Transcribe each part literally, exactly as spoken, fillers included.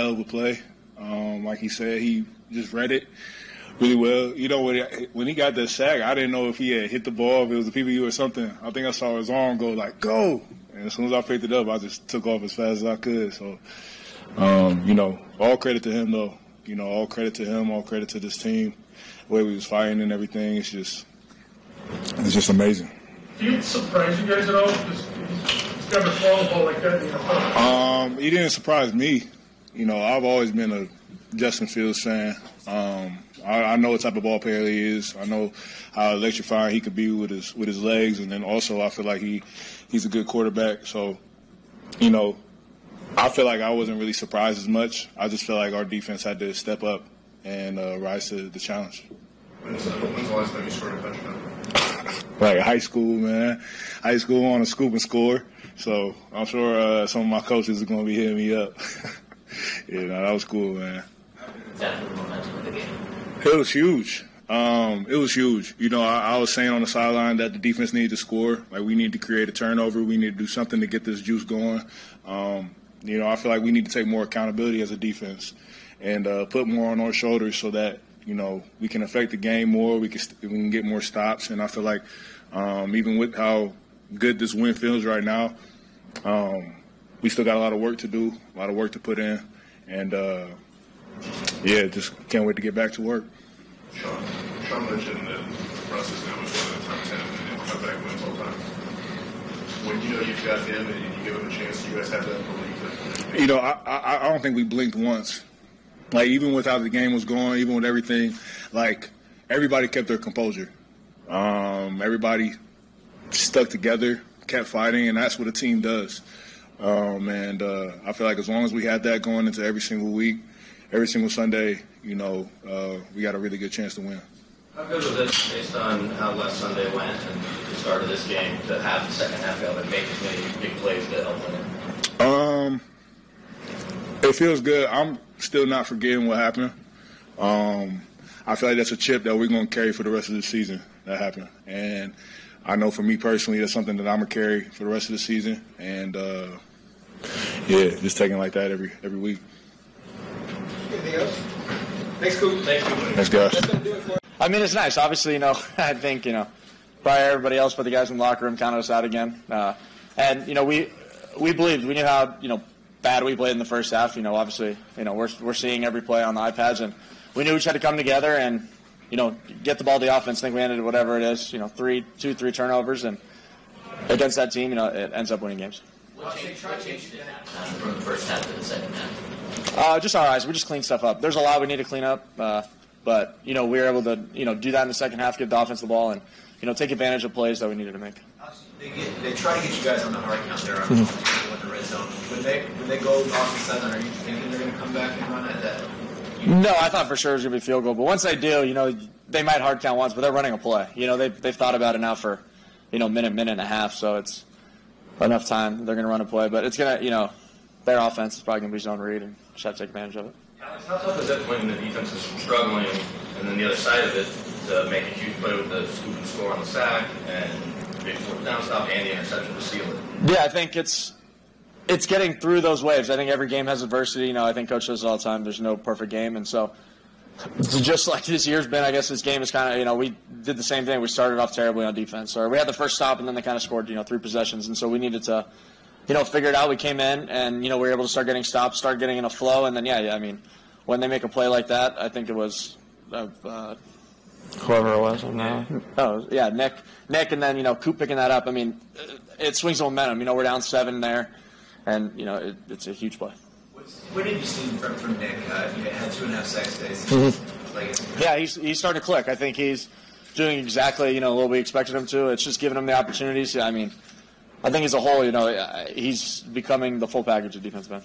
Hell of a play. Um, like he said, he just read it really well. You know, when he got that sack, I didn't know if he had hit the ball, if it was a P B U or something. I think I saw his arm go like, go. And as soon as I picked it up, I just took off as fast as I could. So, um, you know, all credit to him, though. You know, all credit to him, all credit to this team. The way we was fighting and everything, it's just it's just amazing. Did it surprise you guys at all? Because he's never thrown a ball like that in the NFL. Um, He didn't surprise me. You know, I've always been a Justin Fields fan. Um, I, I know what type of ball player he is. I know how electrifying he could be with his with his legs, and then also I feel like he he's a good quarterback. So, you know, I feel like I wasn't really surprised as much. I just feel like our defense had to step up and uh, rise to the challenge. When's the last time you scored a touchdown? Like high school, man. High school on a scoop and score. So I'm sure uh, some of my coaches are going to be hitting me up. Yeah, no, that was cool, man. It was huge. Um, it was huge. You know, I, I was saying on the sideline that the defense needed to score. Like, we need to create a turnover. We need to do something to get this juice going. Um, you know, I feel like we need to take more accountability as a defense and uh, put more on our shoulders so that, you know, we can affect the game more. We can, we can get more stops. And I feel like um, even with how good this win feels right now, um, we still got a lot of work to do, a lot of work to put in, and uh, yeah, just can't wait to get back to work. Sean, Sean mentioned that Russ is now one of the top ten and comeback wins all time. When you know you've got him and you give him a chance, you guys have that belief. That you know, I, I I don't think we blinked once. Like, even with how the game was going, even with everything, like, everybody kept their composure. Um, everybody stuck together, kept fighting, and that's what a team does. Um, and uh, I feel like as long as we had that going into every single week, every single Sunday, you know, uh, we got a really good chance to win. How good was it, based on how last Sunday went and the start of this game, to have the second half of it, make as many big plays to help win it? Um, it feels good. I'm still not forgetting what happened. Um, I feel like that's a chip that we're going to carry for the rest of the season that happened. And I know for me personally, that's something that I'm going to carry for the rest of the season. And, uh, yeah, just taking like that every every week. Anything else? Thanks, Coop. Thanks, Coop. Thanks, guys. I mean, it's nice. Obviously, you know, I think, you know, probably everybody else but the guys in the locker room counted us out again. Uh, and, you know, we we believed. We knew how, you know, bad we played in the first half. You know, obviously, you know, we're, we're seeing every play on the iPads. And we knew we just had to come together and, you know, get the ball to the offense. I think we ended whatever it is, you know, three, two, three turnovers. And against that team, you know, it ends up winning games. What changed, what changed in halftime from the first half to the second half? Uh, just our eyes. We just clean stuff up. There's a lot we need to clean up, uh, but you know we were able to you know do that in the second half, give the offense the ball, and you know take advantage of plays that we needed to make. They, get, they try to get you guys on the hard count there on mm-hmm. the red zone. When they when they go off the sideline, are you thinking they're going to come back and run at that? No, I thought for sure it was going to be a field goal, but once they do, you know they might hard count once, but they're running a play. You know they they've thought about it now for you know minute minute and a half, so it's. Enough time. They're going to run a play, but it's going to, you know, their offense is probably going to be zone read and just have to take advantage of it. Alex, how tough is it when the defense is struggling and then the other side of it to make a huge play with the scoop and score on the sack and big fourth down stop and the interception to seal it? Yeah, I think it's it's getting through those waves. I think every game has adversity. You know, I think Coach says it all the time. There's no perfect game, and so just like this year's been, I guess this game is kind of, you know, we did the same thing. We started off terribly on defense. Or we had the first stop, and then they kind of scored, you know, three possessions. And so we needed to, you know, figure it out. We came in, and, you know, we were able to start getting stops, start getting in a flow. And then, yeah, yeah I mean, when they make a play like that, I think it was uh, whoever it was. Now. Oh, yeah, Nick. Nick and then, you know, Coop picking that up. I mean, it swings the momentum. You know, we're down seven there, and, you know, it, it's a huge play. What did you see from, from Nick? Uh, you had two and a half sacks days. Mm-hmm. like, yeah, he's, he's starting to click. I think he's doing exactly, you know, what we expected him to. It's just giving him the opportunities. I mean, I think as a whole, you know, he's becoming the full package of defensive end.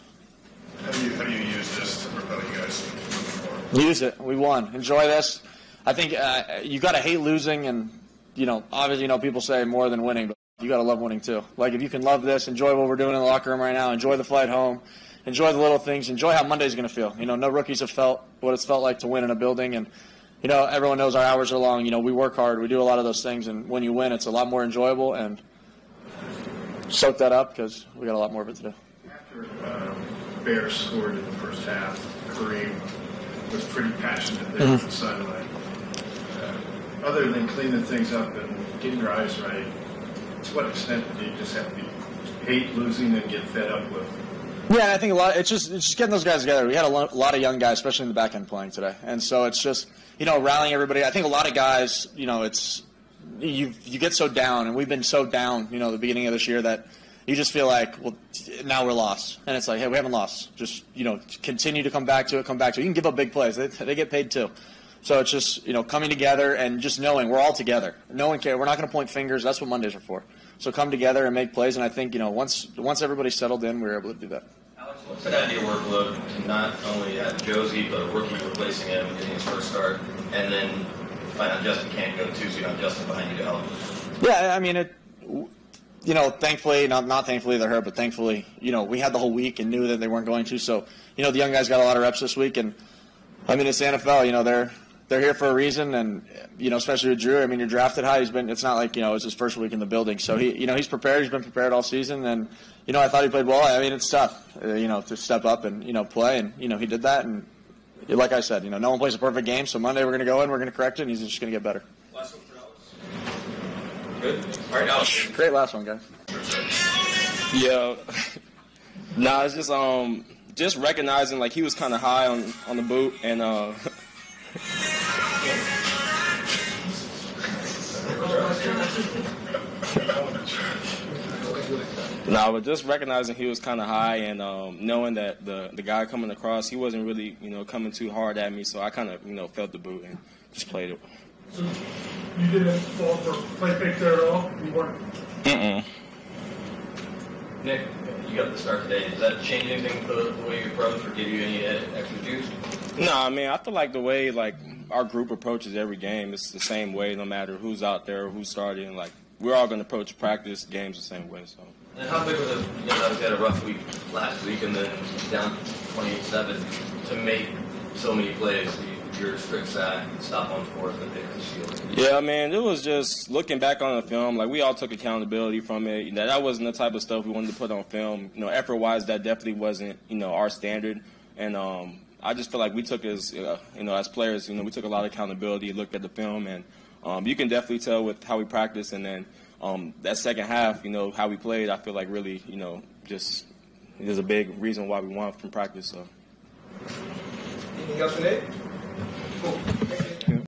How do you, how do you use this to propel you guys forward? Use it. We won. Enjoy this. I think uh, you got to hate losing and, you know, obviously, you know, people say more than winning, but you got to love winning too. Like, if you can love this, enjoy what we're doing in the locker room right now, enjoy the flight home, enjoy the little things. Enjoy how Monday's going to feel. You know, no rookies have felt what it's felt like to win in a building. And, you know, everyone knows our hours are long. You know, we work hard. We do a lot of those things. And when you win, it's a lot more enjoyable. And soak that up because we got a lot more of it to do. After uh, Bears scored in the first half, Kareem was pretty passionate there mm-hmm. on the sideline. Uh, other than cleaning things up and getting your eyes right, to what extent do you just have to hate losing and get fed up with? Yeah, I think a lot. It's just it's just getting those guys together. We had a lot of young guys, especially in the back end, playing today, and so it's just you know rallying everybody. I think a lot of guys, you know, it's you you get so down, and we've been so down, you know, the beginning of this year that you just feel like, well, now we're lost, and it's like, hey, we haven't lost. Just you know, continue to come back to it, come back to it. You can give up big plays; they they get paid too. So it's just you know coming together and just knowing we're all together. No one cares. We're not going to point fingers. That's what Mondays are for. So come together and make plays, and I think you know once once everybody's settled in, we were able to do that. Alex, what's the idea workload to not only have Josie, but a rookie replacing him, getting his first start, and then find out Justin can't go too, so you have Justin behind you to help? Yeah, I mean, it, you know, thankfully, not not thankfully to her, but thankfully, you know, we had the whole week and knew that they weren't going to. So you know, the young guys got a lot of reps this week, and I mean, it's the N F L. You know, they're. They're here for a reason, and you know, especially with Drew. I mean, you're drafted high. He's been. It's not like you know, it's his first week in the building. So he, you know, he's prepared. He's been prepared all season, and you know, I thought he played well. I mean, it's tough, uh, you know, to step up and you know, play, and you know, he did that. And like I said, you know, no one plays a perfect game. So Monday we're going to go in, we're going to correct it, and he's just going to get better. Last one for Alex. Good. All right, Alex. Great last one, guys. Yeah. Nah, it's just um, just recognizing like he was kind of high on on the boot, and uh. No, but just recognizing he was kind of high and um, knowing that the the guy coming across, he wasn't really, you know, coming too hard at me. So I kind of, you know, felt the boot and just played it. So you didn't fall for play fake there at all? You weren't? Mm-mm. Nick, you got the start today. Does that change anything for the way you approach or give you any extra juice? No, I mean, I feel like the way, like, our group approaches every game, it's the same way no matter who's out there or who's starting. Like, we're all going to approach practice games the same way. So. And how big was it, you know, obviously had a rough week last week and then down twenty-seven to make so many plays, your strict side, stop on fourth and pick the shield? Yeah, man, it was just looking back on the film, like we all took accountability from it. You know, that wasn't the type of stuff we wanted to put on film. You know, effort-wise, that definitely wasn't, you know, our standard. And, um, I just feel like we took as uh, you know as players, you know, we took a lot of accountability, looked at the film, and um, you can definitely tell with how we practiced, and then um, that second half, you know, how we played. I feel like really, you know, just there's a big reason why we won from practice. So. Anything else for Nick? Cool.